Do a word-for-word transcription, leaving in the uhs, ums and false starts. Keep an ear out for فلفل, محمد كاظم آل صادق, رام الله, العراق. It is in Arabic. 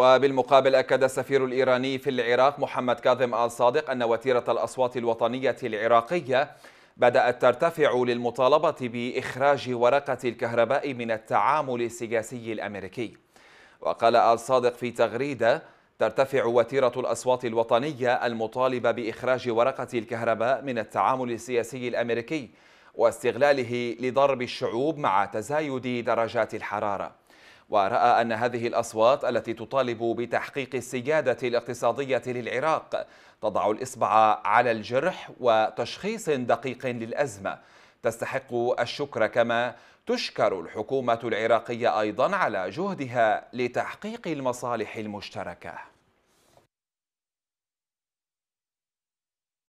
وبالمقابل أكد السفير الإيراني في العراق محمد كاظم آل صادق أن وتيرة الأصوات الوطنية العراقية بدأت ترتفع للمطالبة بإخراج ورقة الكهرباء من التعامل السياسي الأمريكي. وقال آل صادق في تغريدة: ترتفع وتيرة الأصوات الوطنية المطالبة بإخراج ورقة الكهرباء من التعامل السياسي الأمريكي واستغلاله لضرب الشعوب مع تزايد درجات الحرارة. ورأى أن هذه الأصوات التي تطالب بتحقيق السيادة الاقتصادية للعراق تضع الإصبع على الجرح وتشخيص دقيق للأزمة تستحق الشكر، كما تشكر الحكومة العراقية أيضا على جهدها لتحقيق المصالح المشتركة.